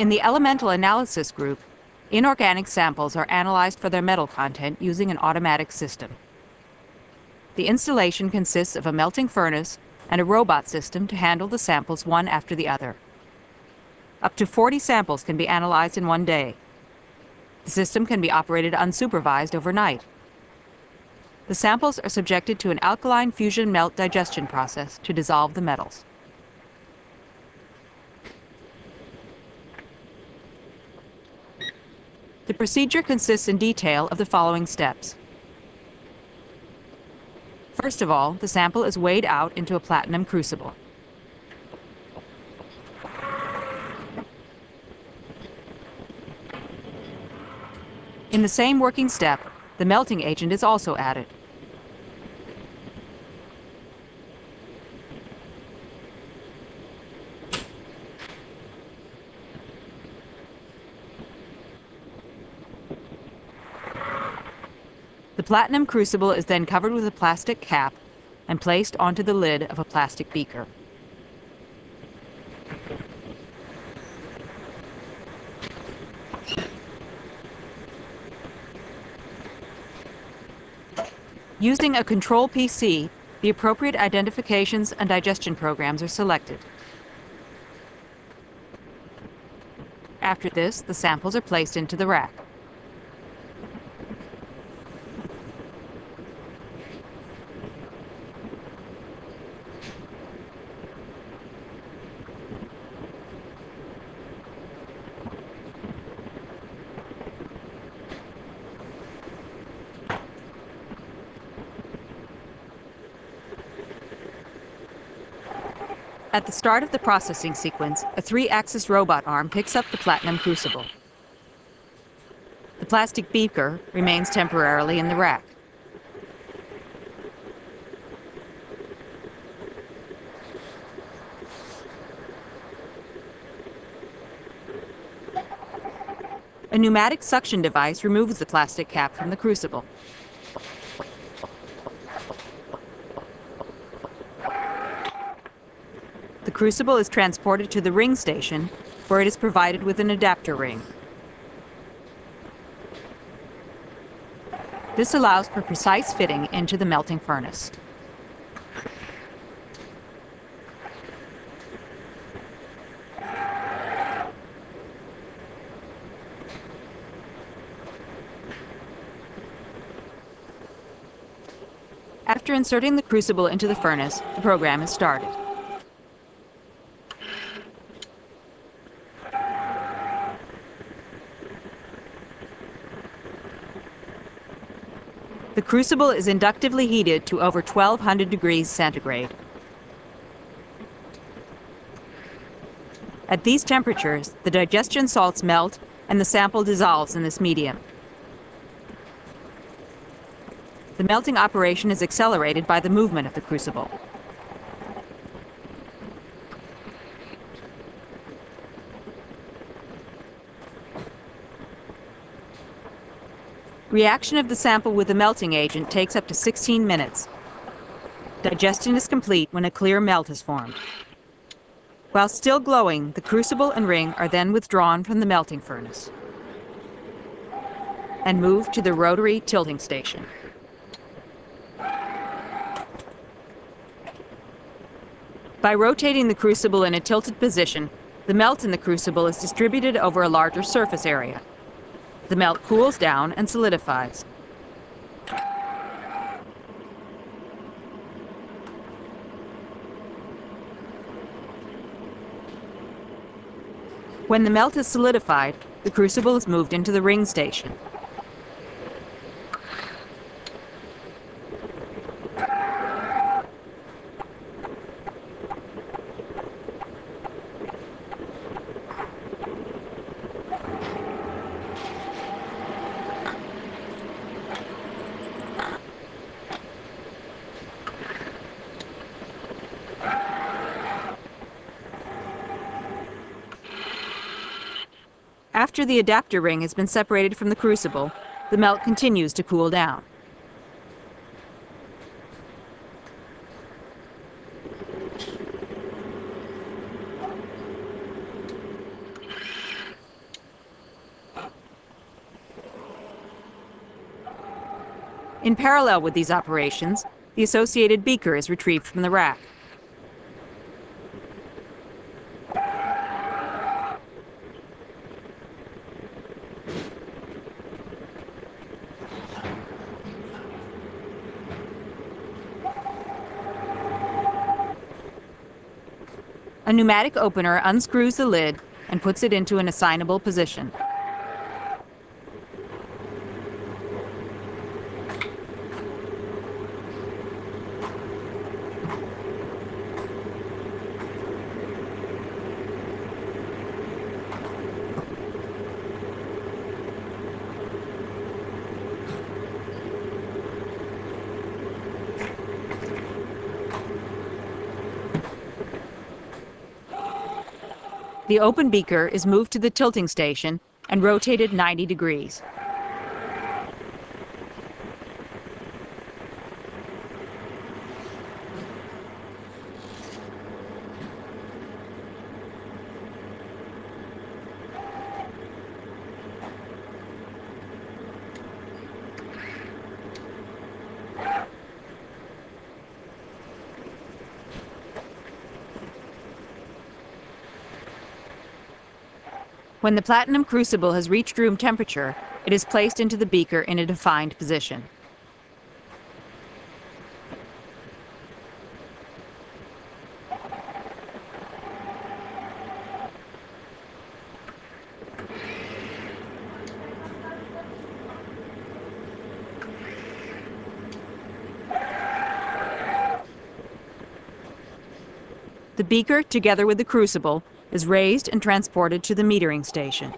In the elemental analysis group, inorganic samples are analyzed for their metal content using an automatic system. The installation consists of a melting furnace and a robot system to handle the samples one after the other. Up to 40 samples can be analyzed in one day. The system can be operated unsupervised overnight. The samples are subjected to an alkaline fusion melt digestion process to dissolve the metals. The procedure consists in detail of the following steps. First of all, the sample is weighed out into a platinum crucible. In the same working step, the melting agent is also added. The platinum crucible is then covered with a plastic cap and placed onto the lid of a plastic beaker. Using a control PC, the appropriate identifications and digestion programs are selected. After this, the samples are placed into the rack. At the start of the processing sequence, a 3-axis robot arm picks up the platinum crucible. The plastic beaker remains temporarily in the rack. A pneumatic suction device removes the plastic cap from the crucible. The crucible is transported to the ring station, where it is provided with an adapter ring. This allows for precise fitting into the melting furnace. After inserting the crucible into the furnace, the program is started. The crucible is inductively heated to over 1200 degrees centigrade. At these temperatures, the digestion salts melt and the sample dissolves in this medium. The melting operation is accelerated by the movement of the crucible. Reaction of the sample with the melting agent takes up to 16 minutes. Digestion is complete when a clear melt is formed. While still glowing, the crucible and ring are then withdrawn from the melting furnace and moved to the rotary tilting station. By rotating the crucible in a tilted position, the melt in the crucible is distributed over a larger surface area. The melt cools down and solidifies. When the melt is solidified, the crucible is moved into the ring station. After the adapter ring has been separated from the crucible, the melt continues to cool down. In parallel with these operations, the associated beaker is retrieved from the rack. A pneumatic opener unscrews the lid and puts it into an assignable position. The open beaker is moved to the tilting station and rotated 90 degrees. When the platinum crucible has reached room temperature, it is placed into the beaker in a defined position. The beaker, together with the crucible, is raised and transported to the metering station.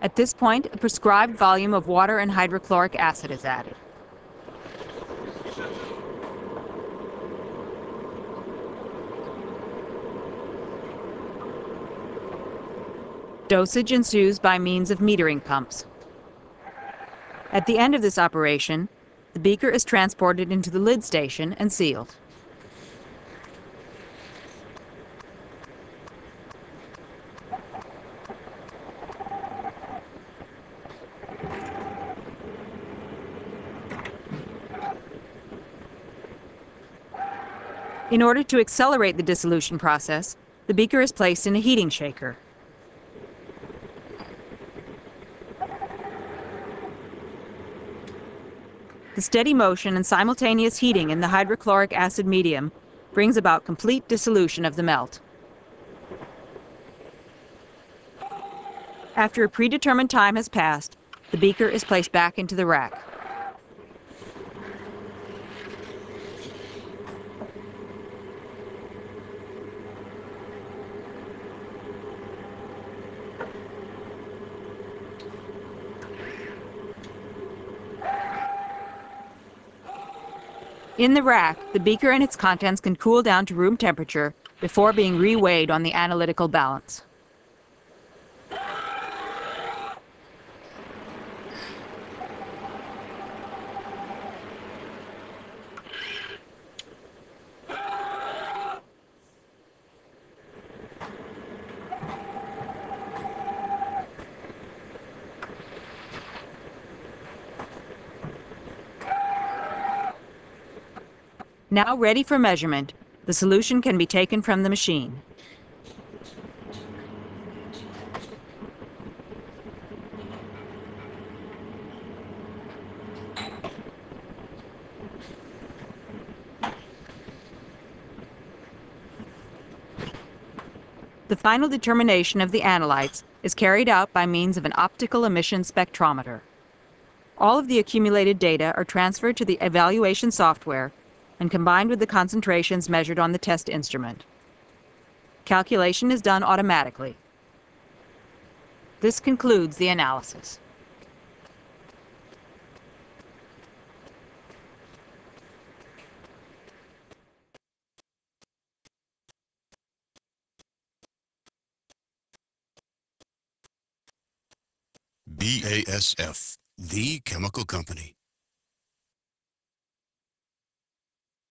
At this point, a prescribed volume of water and hydrochloric acid is added. Dosage ensues by means of metering pumps. At the end of this operation, the beaker is transported into the lid station and sealed. In order to accelerate the dissolution process, the beaker is placed in a heating shaker. The steady motion and simultaneous heating in the hydrochloric acid medium brings about complete dissolution of the melt. After a predetermined time has passed, the beaker is placed back into the rack. In the rack, the beaker and its contents can cool down to room temperature before being reweighed on the analytical balance. Now ready for measurement, the solution can be taken from the machine. The final determination of the analytes is carried out by means of an optical emission spectrometer. All of the accumulated data are transferred to the evaluation software and combined with the concentrations measured on the test instrument. Calculation is done automatically. This concludes the analysis. BASF, the chemical company.